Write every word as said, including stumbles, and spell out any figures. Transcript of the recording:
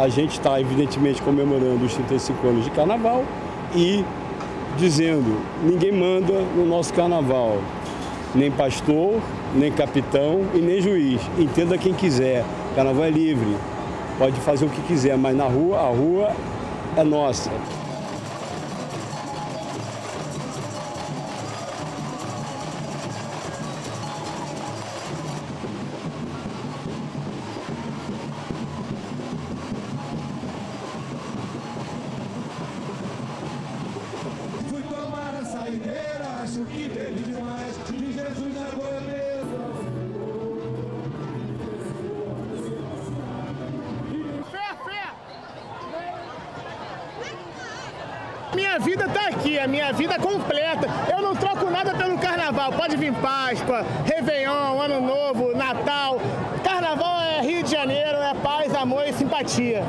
A gente está, evidentemente, comemorando os trinta e cinco anos de carnaval e dizendo, ninguém manda no nosso carnaval, nem pastor, nem capitão e nem juiz. Entenda quem quiser, carnaval é livre, pode fazer o que quiser, mas na rua, a rua é nossa. Acho que teve demais de Jesus na goleira. Fé, fé! Minha vida tá aqui, a minha vida completa. Eu não troco nada pelo carnaval. Pode vir Páscoa, Réveillon, Ano Novo, Natal. Carnaval é Rio de Janeiro, é paz, amor e simpatia.